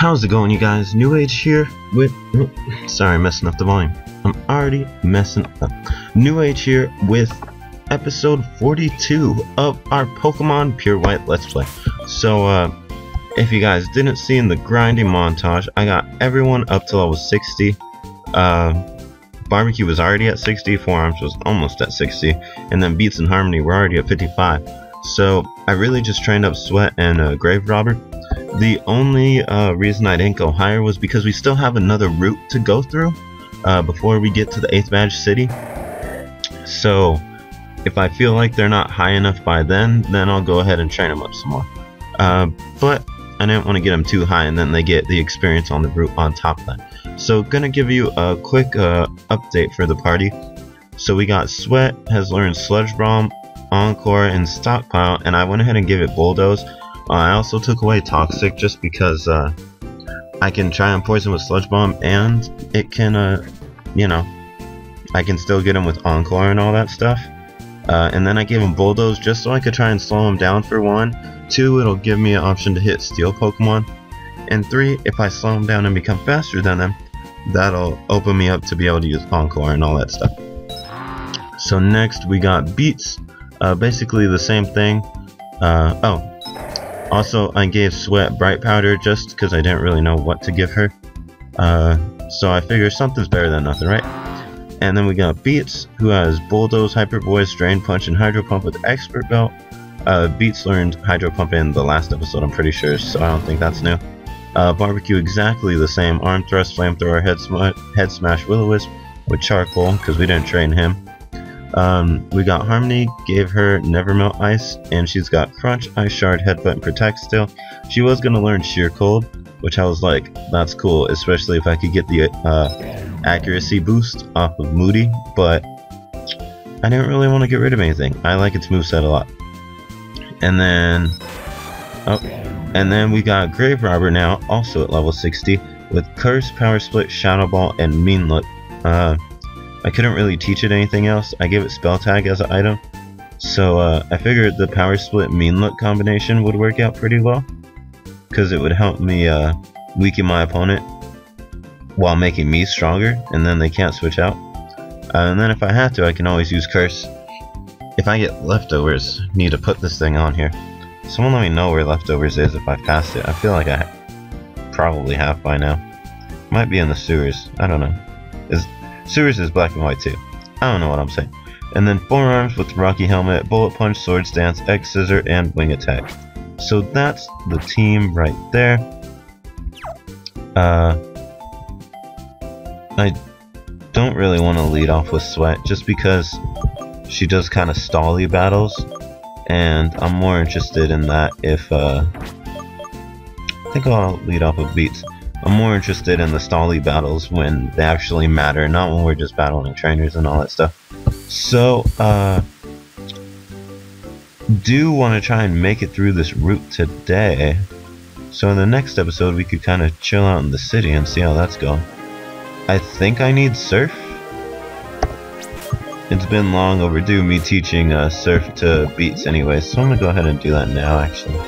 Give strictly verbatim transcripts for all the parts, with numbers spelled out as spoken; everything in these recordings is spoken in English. How's it going, you guys? New Age here with... Sorry, messing up the volume. I'm already messing up. New Age here with episode forty-two of our Pokemon Pure White Let's Play. So, uh, if you guys didn't see in the grinding montage, I got everyone up till I was sixty. Uh, Barbecue was already at sixty, Forearms was almost at sixty, and then Beats and Harmony were already at fifty-five. So, I really just trained up Sweat and uh, Grave Robber. The only uh, reason I didn't go higher was because we still have another route to go through uh, before we get to the eighth badge city. So if I feel like they're not high enough by then, then I'll go ahead and train them up some more. Uh, but I didn't want to get them too high and then they get the experience on the route on top of that. So gonna give you a quick uh, update for the party. So we got Sweat has learned Sludge Bomb, Encore, and Stockpile, and I went ahead and gave it Bulldoze. Uh, I also took away Toxic just because uh, I can try and poison with Sludge Bomb, and it can, uh, you know, I can still get him with Encore and all that stuff. Uh, and then I gave him Bulldoze just so I could try and slow him down for one. Two, it'll give me an option to hit Steel Pokemon. And three, if I slow him down and become faster than him, that'll open me up to be able to use Encore and all that stuff. So next we got Beats, uh, basically the same thing. Uh, oh. Also, I gave Sweat Bright Powder just because I didn't really know what to give her. Uh, so I figure something's better than nothing, right? And then we got Beats, who has Bulldoze, Hyper Voice, Drain Punch, and Hydro Pump with Expert Belt. Uh, Beats learned Hydro Pump in the last episode, I'm pretty sure, so I don't think that's new. Uh, Barbecue, exactly the same. Arm Thrust, Flamethrower, Head, sm head Smash, Will-O-Wisp with Charcoal, because we didn't train him. Um, we got Harmony, gave her Never Melt Ice, and she's got Crunch, Ice Shard, Headbutt, and Protect still. She was going to learn Sheer Cold, which I was like, that's cool, especially if I could get the uh, accuracy boost off of Moody, but I didn't really want to get rid of anything. I like its moveset a lot. And then, oh, and then we got Grave Robber now, also at level sixty, with Curse, Power Split, Shadow Ball, and Mean Look. Uh, I couldn't really teach it anything else. I gave it Spell Tag as an item, so uh, I figured the Power Split Mean Look combination would work out pretty well, because it would help me uh, weaken my opponent while making me stronger, and then they can't switch out. Uh, and then if I have to, I can always use Curse. If I get leftovers, need to put this thing on here. Someone let me know where leftovers is if I've passed it. I feel like I ha probably have by now. Might be in the sewers. I don't know. Is Sewers is black and white too. I don't know what I'm saying. And then Forearms with Rocky Helmet, Bullet Punch, Swords Dance, X Scissor, and Wing Attack. So that's the team right there. Uh, I don't really want to lead off with Sweat just because she does kind of stally battles, and I'm more interested in that if uh, I think I'll lead off with Beats. I'm more interested in the stally battles when they actually matter, not when we're just battling trainers and all that stuff. So, uh, do want to try and make it through this route today. So in the next episode, we could kind of chill out in the city and see how that's going. I think I need Surf. It's been long overdue me teaching uh, Surf to Beats anyway, so I'm gonna go ahead and do that now, actually.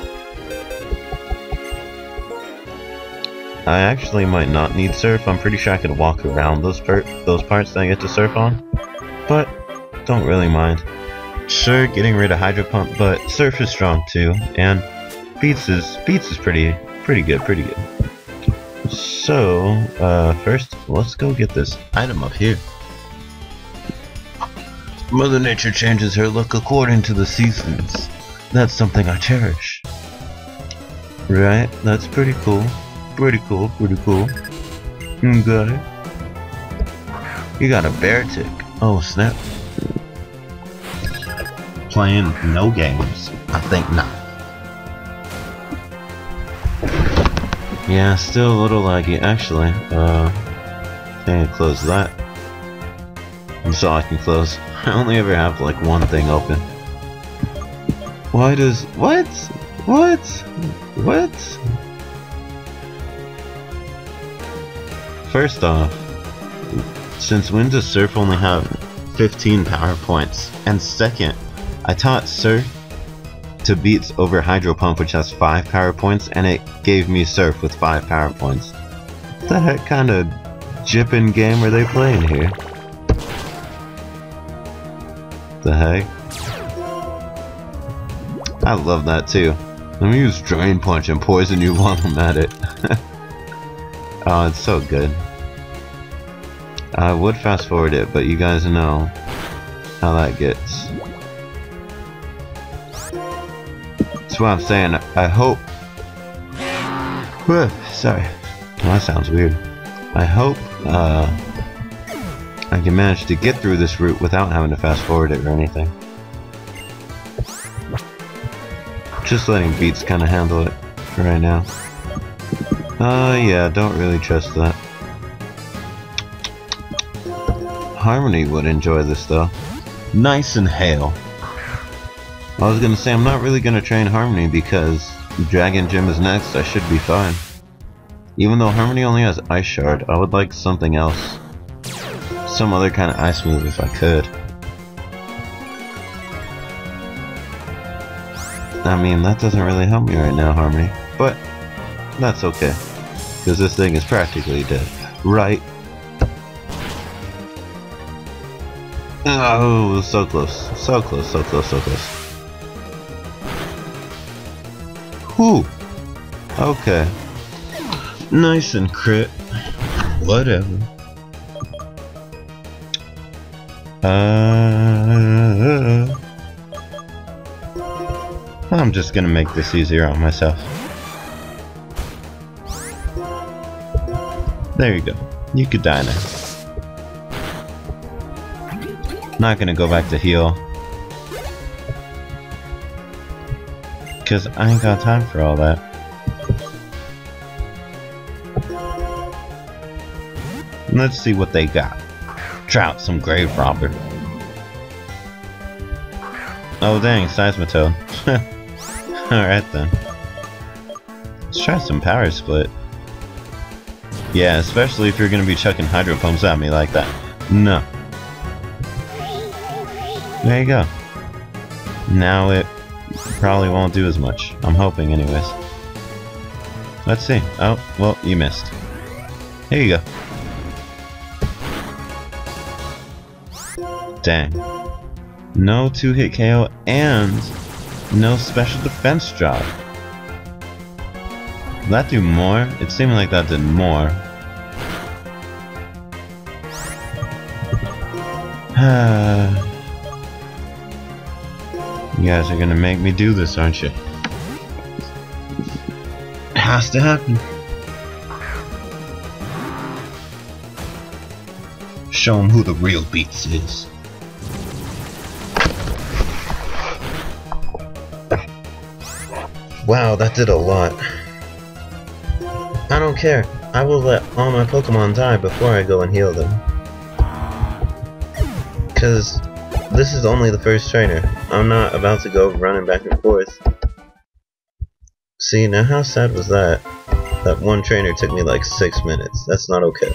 I actually might not need Surf. I'm pretty sure I could walk around those per those parts that I get to surf on, but don't really mind. Sure, getting rid of Hydro Pump, but Surf is strong too, and Beats is Beats is pretty pretty good, pretty good. So uh, first, let's go get this item up here. Mother Nature changes her look according to the seasons. That's something I cherish. Right? That's pretty cool. Pretty cool, pretty cool. You got it. You got a bear tick. Oh snap. Playing no games. I think not. Yeah, still a little laggy actually. Uh, I can close that. That's all I can close. I only ever have like one thing open. Why does... What? What? What? First off, since when does Surf only have fifteen power points? And second, I taught Surf to beats over Hydro Pump, which has five power points, and it gave me Surf with five power points. What the heck kind of jippin' game are they playing here? The heck? I love that too. Let me use Drain Punch and poison you while I'm at it. Oh, it's so good. I would fast forward it, but you guys know how that gets. That's what I'm saying. I hope. Whew, sorry. Well, that sounds weird. I hope uh, I can manage to get through this route without having to fast forward it or anything. Just letting Beats kind of handle it for right now. Uh, yeah, don't really trust that. Harmony would enjoy this though. Nice and hail. I was gonna say, I'm not really gonna train Harmony because Dragon Gym is next. I should be fine. Even though Harmony only has Ice Shard, I would like something else. Some other kind of ice move if I could. I mean, that doesn't really help me right now, Harmony. But, that's okay. Because this thing is practically dead. Right? Oh, so close. So close, so close, so close. Whew. Okay. Nice and crit. Whatever. Uh, I'm just gonna make this easier on myself. There you go. You could die now. Not gonna go back to heal. Because I ain't got time for all that. Let's see what they got. Trout, some grave robber. Oh dang, Seismitoad. Alright then. Let's try some power split. Yeah, especially if you're gonna be chucking hydro pumps at me like that. No. There you go. Now it probably won't do as much. I'm hoping anyways. Let's see. Oh, well, you missed. Here you go. Dang. No two-hit K O and no special defense drop. Did that do more? It seemed like that did more. Ah. You guys are gonna make me do this, aren't you? It has to happen. Show them who the real Beats is. Wow, that did a lot. I don't care. I will let all my Pokemon die before I go and heal them. Cause this is only the first trainer. I'm not about to go running back and forth. See, now how sad was that? That one trainer took me like six minutes. That's not okay.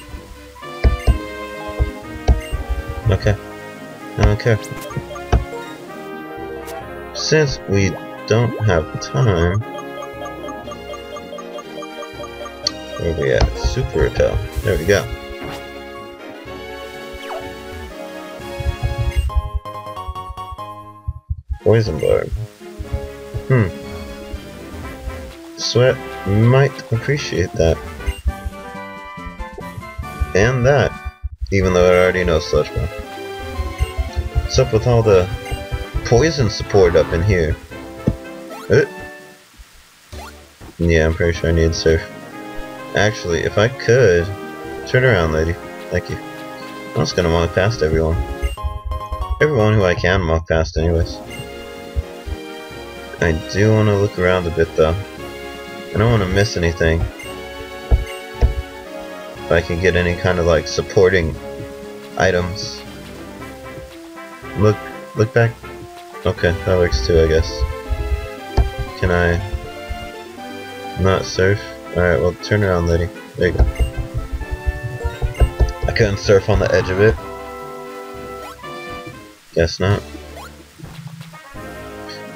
Okay. I don't care. Since we don't have time... Where are we at? Super Repel. There we go. Poison Barb. Hmm. Sweat might appreciate that. And that, even though I already know Sludge Bomb. What's up with all the poison support up in here? Uh. Yeah, I'm pretty sure I need Surf. Actually, if I could... Turn around, lady. Thank you. I'm just gonna walk past everyone. Everyone who I can walk past anyways. I do want to look around a bit though. I don't want to miss anything. If I can get any kind of like supporting items. Look, look back. Okay, that works too, I guess. Can I not surf? Alright, well, turn around, lady. There you go. I couldn't surf on the edge of it. Guess not.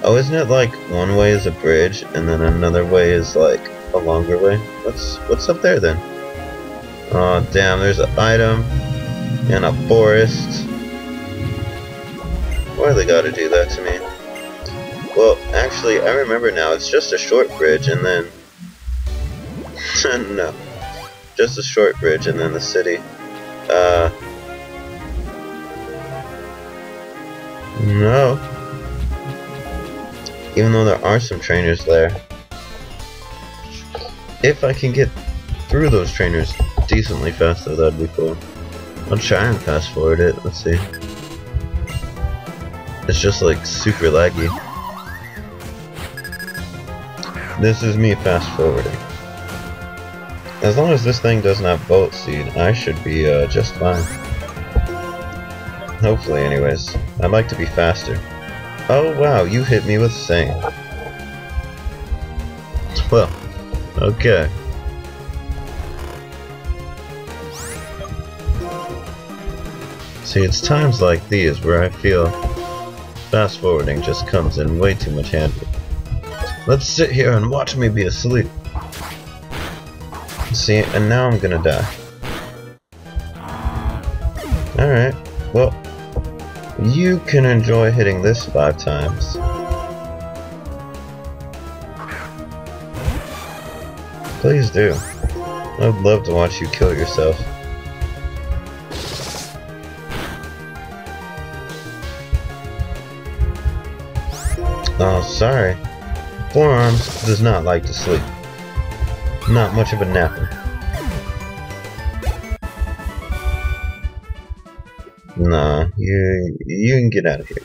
Oh, isn't it like one way is a bridge and then another way is like a longer way? What's what's up there then? Oh damn, there's an item and a forest. Why do they gotta do that to me? Well, actually, I remember now, it's just a short bridge and then... no. Just a short bridge and then the city. Uh... No. Even though there are some trainers there. If I can get through those trainers decently fast though, that'd be cool. I'll try and fast forward it, let's see. It's just like super laggy. This is me fast forwarding. As long as this thing doesn't have bolt seed, I should be uh, just fine. Hopefully anyways. I'd like to be faster. Oh wow, you hit me with sand. Well, okay. See, it's times like these where I feel fast forwarding just comes in way too much handy. Let's sit here and watch me be asleep. See, and now I'm gonna die. Alright, well, you can enjoy hitting this five times. Please do. I'd love to watch you kill yourself. Oh, sorry. Forearms does not like to sleep. Not much of a napper. Nah, you you can get out of here.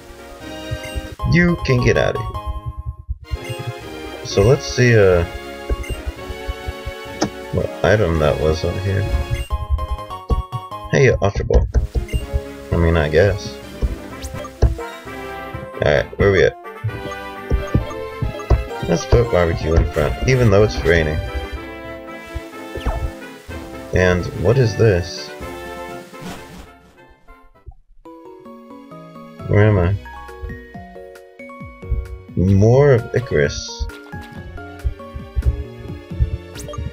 You can get out of here. So let's see uh what item that was up here. Hey, Ultra Ball. I mean, I guess. Alright, where we at? Let's put barbecue in front, even though it's raining. And what is this? Where am I? More of Icarus.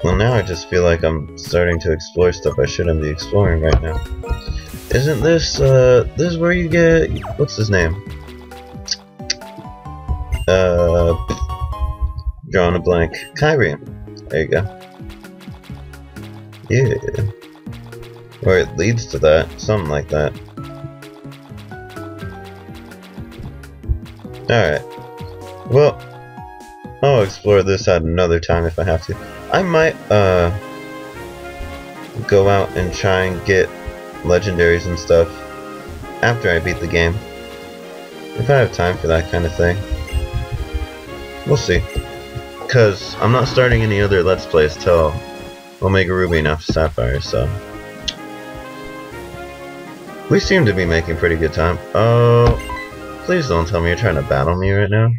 Well, now I just feel like I'm starting to explore stuff I shouldn't be exploring right now. Isn't this, uh, this is where you get, what's his name? Uh... Drawing a blank. Kyrian. There you go. Yeah. Or it leads to that. Something like that. Alright. Well, I'll explore this at another time if I have to. I might, uh, go out and try and get legendaries and stuff after I beat the game. If I have time for that kind of thing. We'll see. Because I'm not starting any other Let's Plays till Omega Ruby and Alpha Sapphire, so we seem to be making pretty good time. Oh, please don't tell me you're trying to battle me right now.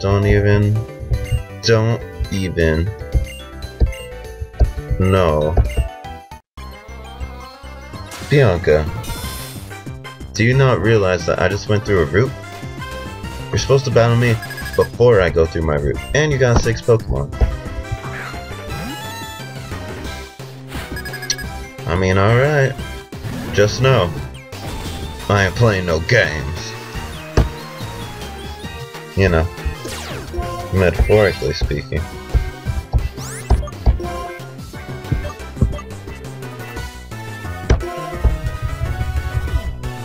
Don't even. Don't even. No. Bianca. Do you not realize that I just went through a route? You're supposed to battle me before I go through my route. And you got six Pokemon. I mean, alright. Just know, I ain't playing no games. You know, metaphorically speaking.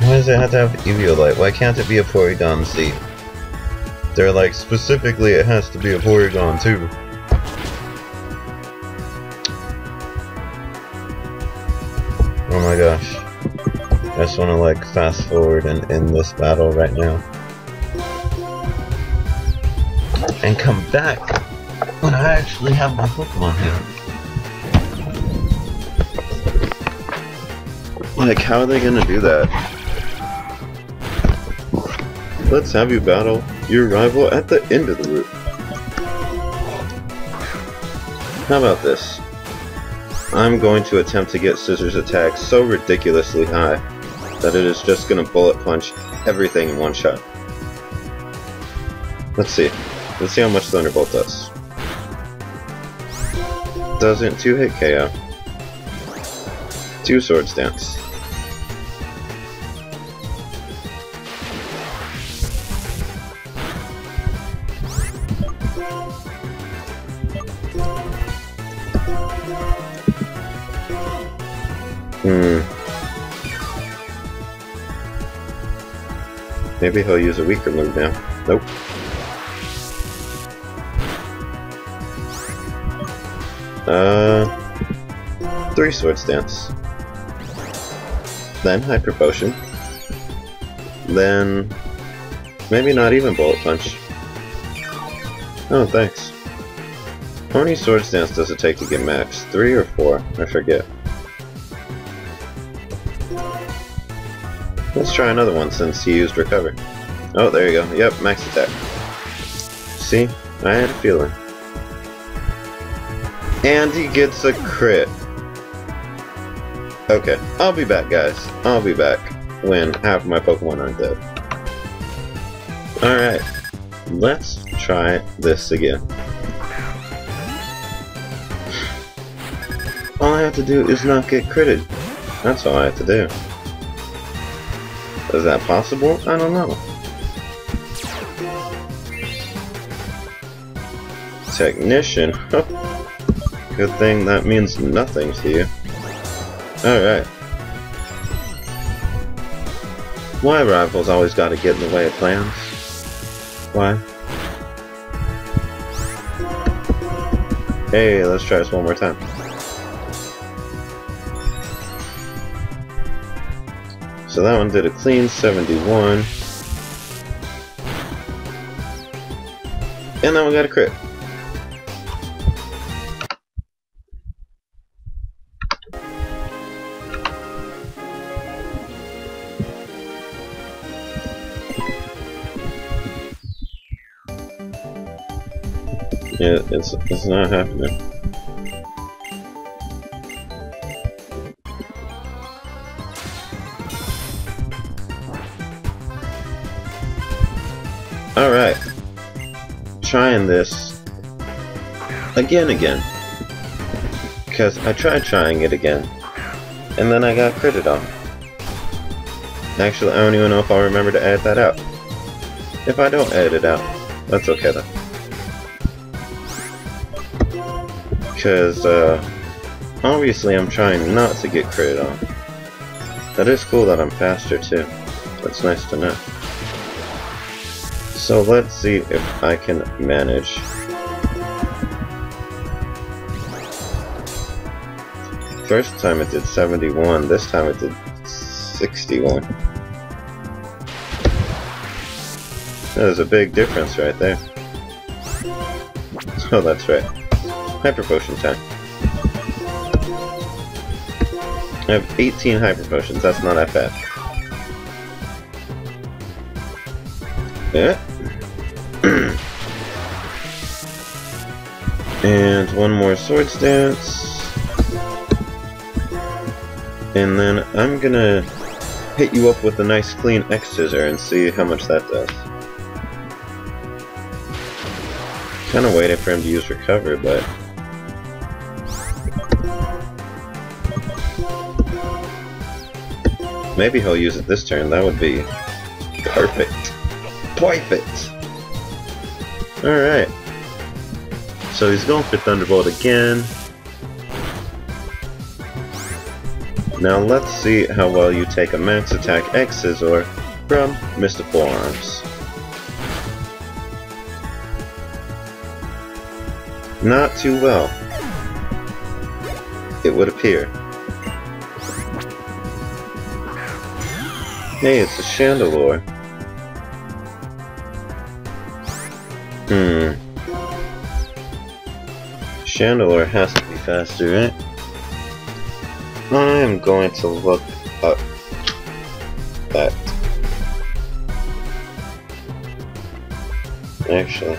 Why does it have to have Eviolite? Why can't it be a Porygon Z? They're like, specifically it has to be a Porygon two. Oh my gosh. I just want to like fast forward and end this battle right now. And come back when I actually have my Pokemon here. Like, how are they gonna do that? Let's have you battle your rival at the end of the route. How about this? I'm going to attempt to get Scissor's attack so ridiculously high that it is just going to bullet punch everything in one shot. Let's see. Let's see how much Thunderbolt does. Doesn't two-hit K O. Two Swords Dance. Hmm. Maybe he'll use a weaker move now. Nope. Uh, three Swords Dance. Then Hyper Potion. Then maybe not even Bullet Punch. Oh, thanks. How many Swords Dance does it take to get max? Three or four? I forget. Let's try another one since he used Recover. Oh, there you go. Yep, max attack. See? I had a feeling. And he gets a crit. Okay, I'll be back, guys. I'll be back when half of my Pokemon aren't dead. Alright, let's try this again. All I have to do is not get critted. That's all I have to do. Is that possible? I don't know. Technician. Good thing that means nothing to you. Alright. Why rivals always gotta get in the way of plans? Why? Hey, let's try this one more time. So that one did a clean seventy-one. And that one got a crit. Yeah, it's, it's not happening. Alright. Trying this again again. Because I tried trying it again. And then I got critted on. Actually, I don't even know if I'll remember to add that out. If I don't add it out, that's okay though. Because, uh, obviously I'm trying not to get critted on. That is cool that I'm faster too. That's nice to know. So let's see if I can manage. First time it did seventy-one, this time it did sixty-one. There's a big difference right there. Oh, that's right. Hyper Potion time. I have eighteen Hyper Potions, that's not that bad. Yeah. And one more Swords Dance. And then I'm gonna hit you up with a nice clean X-Scissor and see how much that does. Kinda waited for him to use Recover, but... maybe he'll use it this turn, that would be perfect. Perfect! Alright. So he's going for Thunderbolt again. Now let's see how well you take a max attack X-Scissor from Mister Forearms. Not too well, it would appear. Hey, it's a Chandelure. Hmm. Chandelure has to be faster, right? I am going to look up that. Actually.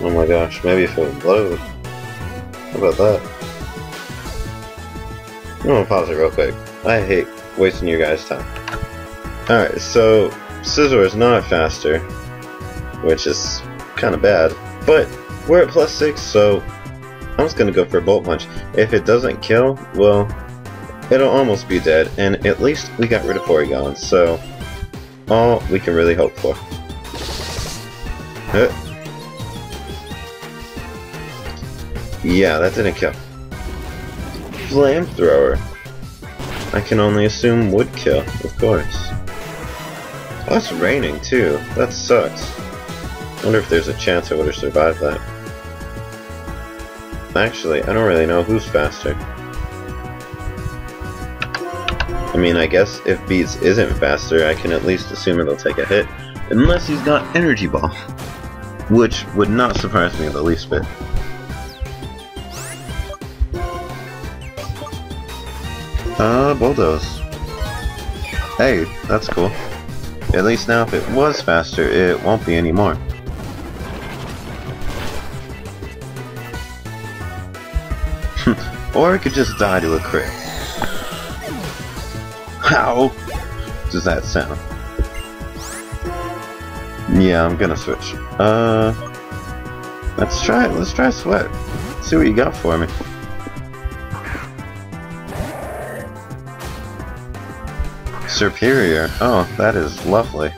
Oh my gosh, maybe if it would load. How about that? I'm gonna pause it real quick. I hate wasting you guys' time. Alright, so Scizor is not faster, which is kind of bad, but we're at plus six, so I'm just gonna go for a Bolt Punch. If it doesn't kill, well, it'll almost be dead, and at least we got rid of Porygon, so all we can really hope for. Uh. Yeah, that didn't kill. Flamethrower. I can only assume would kill, of course. Oh, it's raining too. That sucks. Wonder if there's a chance I would have survived that. Actually, I don't really know who's faster. I mean, I guess if Beats isn't faster, I can at least assume it'll take a hit. Unless he's got Energy Ball. Which would not surprise me the least bit. Uh, Bulldoze. Hey, that's cool. At least now if it was faster, it won't be anymore. Or it could just die to a crit. How does that sound? Yeah, I'm gonna switch. Uh, let's try it. Let's try Sweat. See what you got for me. Superior. Oh, that is lovely.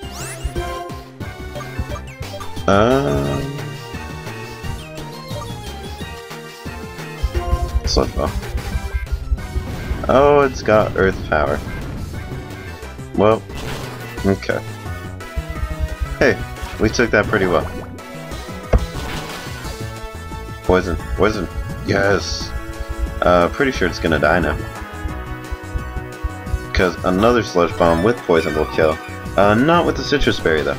Uh, Sludge Ball. Oh, it's got Earth Power. Well, okay. Hey, we took that pretty well. Poison. Poison. Yes. Uh, pretty sure it's gonna die now. Because another Sludge Bomb with Poison will kill. Uh, not with the Citrus Berry, though.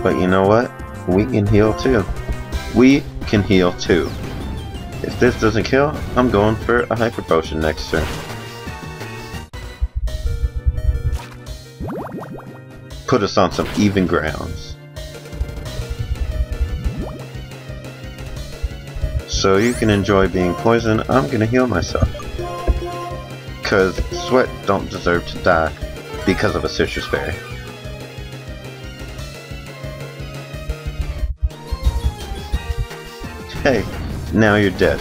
But you know what? We can heal, too. We can heal, too. If this doesn't kill, I'm going for a Hyper Potion next turn. Put us on some even grounds. So you can enjoy being poisoned. I'm going to heal myself. Because Sweat don't deserve to die because of a Citrus Berry. Hey, now you're dead.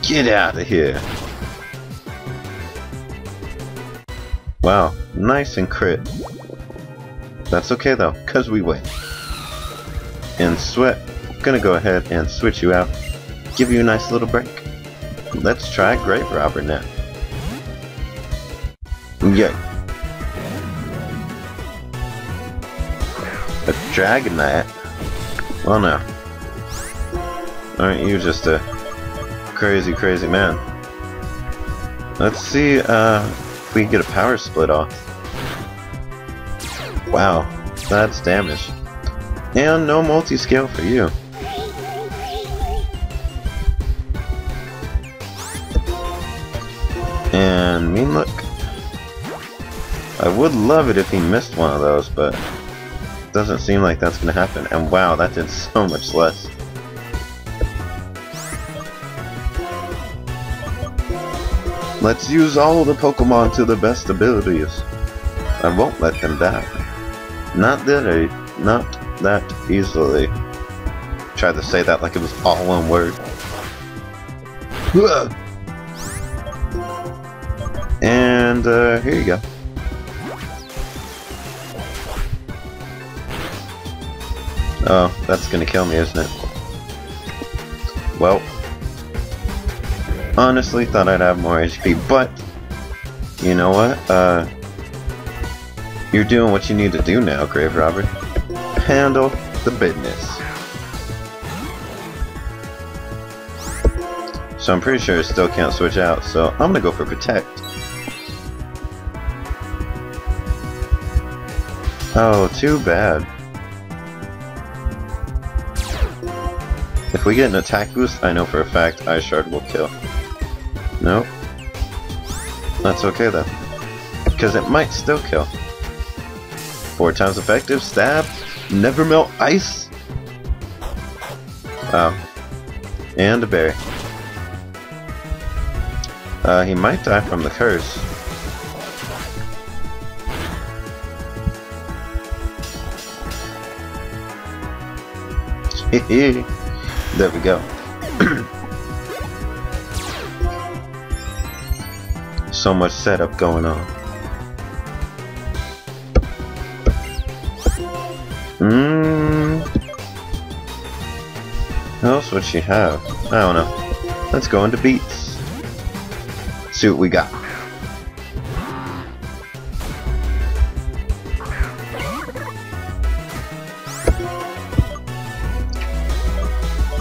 Get out of here. Wow, nice and crit. That's okay though, because we win. And Sweat, gonna go ahead and switch you out. Give you a nice little break. Let's try Grape Robber now. Yay. A Dragonite? Well, no. Aren't you just a crazy, crazy man? Let's see uh, if we can get a Power Split off. Wow, that's damage. And no multi-scale for you. And Mean Look. I would love it if he missed one of those, but doesn't seem like that's gonna happen. And wow, that did so much less. Let's use all the Pokemon to the best abilities. I won't let them die. Not that I, not that easily. Tried to say that like it was all one word. Whoa! And uh, here you go. Oh, that's gonna kill me, isn't it? Well, honestly thought I'd have more H P, but you know what? Uh, you're doing what you need to do now, Grave Robber. Handle the business. So I'm pretty sure it still can't switch out, so I'm gonna go for Protect. Oh, too bad. If we get an attack boost, I know for a fact Ice Shard will kill. Nope. That's okay though. Because it might still kill. Four times effective, stab, never melt ice. Oh. And a berry. Uh, he might die from the curse. There we go. So much setup going on. Mm. What else would she have? I don't know. Let's go into beats. See what we got.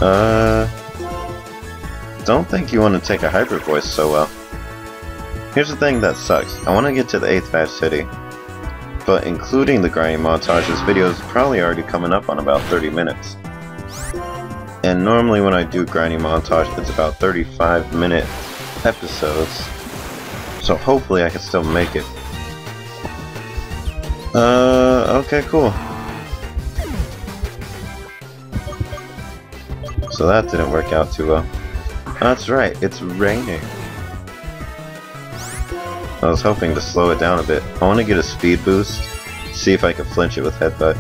Uh, don't think you want to take a Hydro Voice so well. Here's the thing that sucks. I want to get to the eighth Fast City, but including the grinding montage, this video is probably already coming up on about thirty minutes. And normally when I do grinding montage, it's about thirty-five minute episodes. So hopefully I can still make it. Uh, okay, cool. So that didn't work out too well. That's right, it's raining. I was hoping to slow it down a bit. I want to get a speed boost, see if I can flinch it with Headbutt.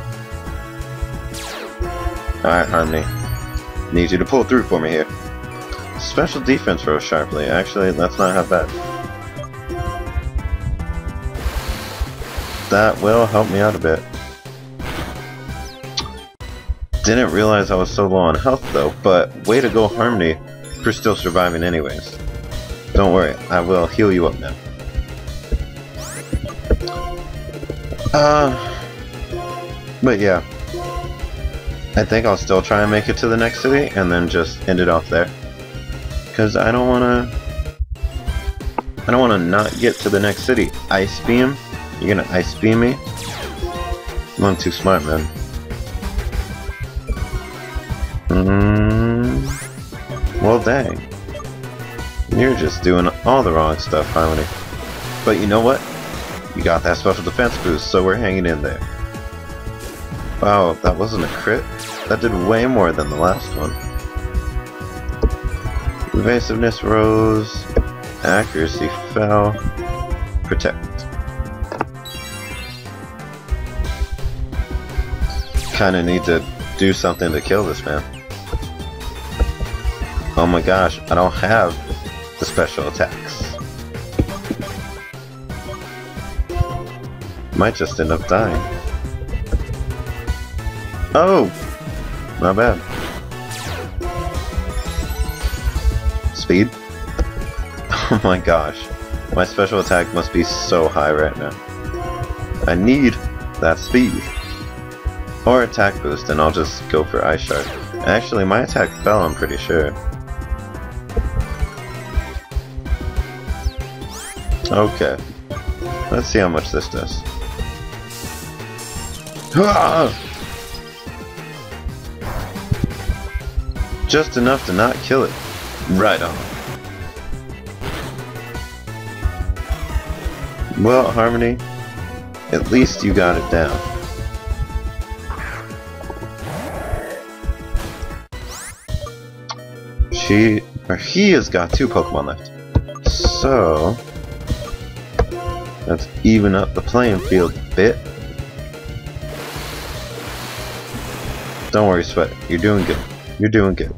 Alright, Harmony. Need you to pull through for me here. Special defense rose sharply. Actually, that's not half bad. That will help me out a bit. Didn't realize I was so low on health though, but way to go Harmony for still surviving anyways. Don't worry, I will heal you up now. Uh, but yeah, I think I'll still try and make it to the next city and then just end it off there. Cause I don't wanna, I don't wanna not get to the next city. Ice Beam? You're gonna Ice Beam me? I'm too smart, man. Mm, well dang, you're just doing all the wrong stuff, Harmony. But you know what? You got that special defense boost, so we're hanging in there. Wow, that wasn't a crit. That did way more than the last one. Evasiveness rose, accuracy fell, protect. Kinda need to do something to kill this man. Oh my gosh, I don't have the special attacks. Might just end up dying. Oh! Not bad. Speed? Oh my gosh. My special attack must be so high right now. I need that speed. Or attack boost and I'll just go for Ice Shard. Actually, my attack fell, I'm pretty sure. Okay. Let's see how much this does. Just enough to not kill it. Right on. Well, Harmony, at least you got it down. She, or he has got two Pokemon left. So, let's even up the playing field a bit. Don't worry, Sweat. You're doing good. You're doing good.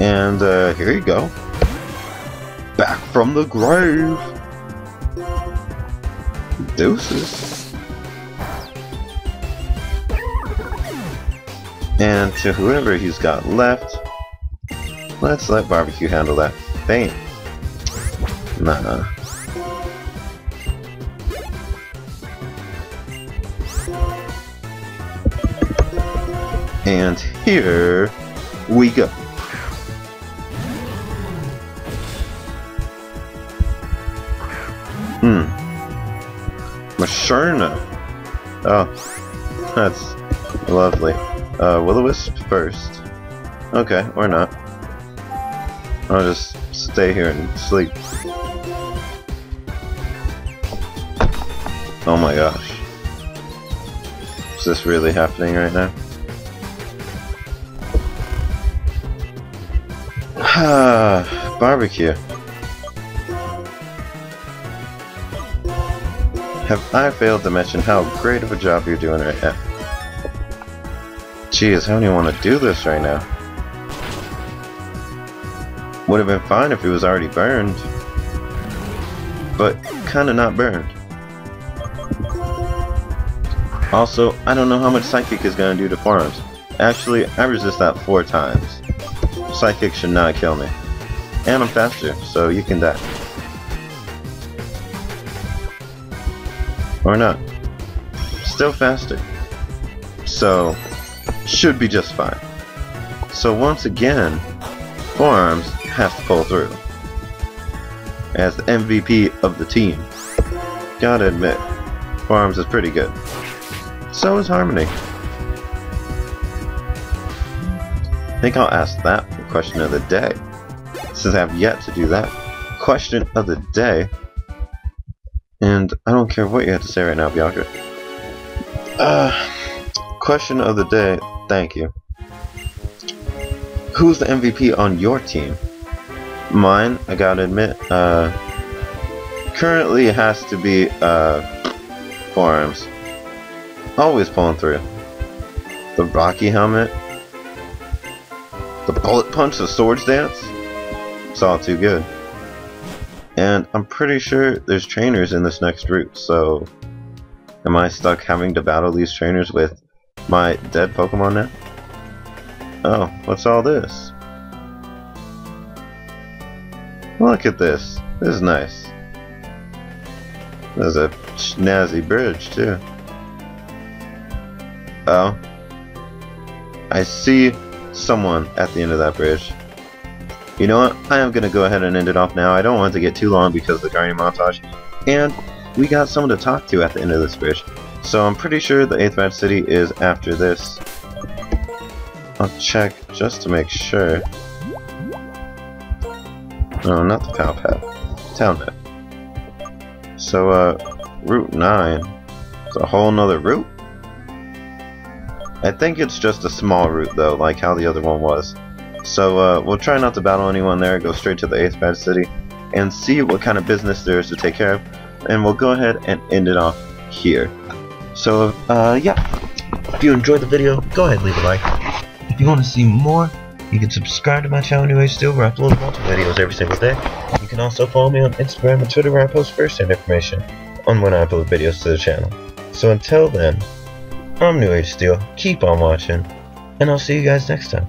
And uh, here you go. Back from the grave. Deuces. And to whoever he's got left, let's let Barbecue handle that. Bane. Nah. And here we go. Hmm. Masquerain. Oh, that's lovely. Uh, Will-O-Wisp first. Okay, or not. I'll just stay here and sleep. Oh my gosh. Is this really happening right now? Ah, barbecue. Have I failed to mention how great of a job you're doing right now? Jeez, I don't even want to do this right now. Would have been fine if it was already burned, but kinda not burned. Also, I don't know how much Psychic is gonna do to farms. Actually, I resist that four times. Psychic should not kill me. And I'm faster, so you can die. Or not. Still faster. So, should be just fine. So once again, Forearms has to pull through. As the M V P of the team. Gotta admit, Forearms is pretty good. So is Harmony. I think I'll ask that for question of the day, since I have yet to do that. Question of the day. And I don't care what you have to say right now, Bianca. Uh, question of the day, thank you. Who's the M V P on your team? Mine, I gotta admit, uh, currently it has to be, uh, Forearms. Always pulling through. The Rocky Helmet. The Bullet Punch, the Swords Dance. It's all too good. And I'm pretty sure there's trainers in this next route, so... am I stuck having to battle these trainers with my dead Pokemon now? Oh, what's all this? Look at this. This is nice. There's a snazzy bridge, too. Oh, I see someone at the end of that bridge. You know what? I am going to go ahead and end it off now. I don't want it to get too long because of the gardening montage. And we got someone to talk to at the end of this bridge. So I'm pretty sure the eighth Red City is after this. I'll check just to make sure. No, not the cow path. Town path. So, uh, Route nine. It's a whole nother route? I think it's just a small route though, like how the other one was. So uh, we'll try not to battle anyone there, go straight to the eighth Bad City, and see what kind of business there is to take care of, and we'll go ahead and end it off here. So uh, yeah, if you enjoyed the video, go ahead and leave a like. If you want to see more, you can subscribe to my channel New Age Steel, where I upload multiple videos every single day. You can also follow me on Instagram and Twitter, where I post first-hand information on when I upload videos to the channel. So until then, I'm New Age Steel, keep on watching, and I'll see you guys next time.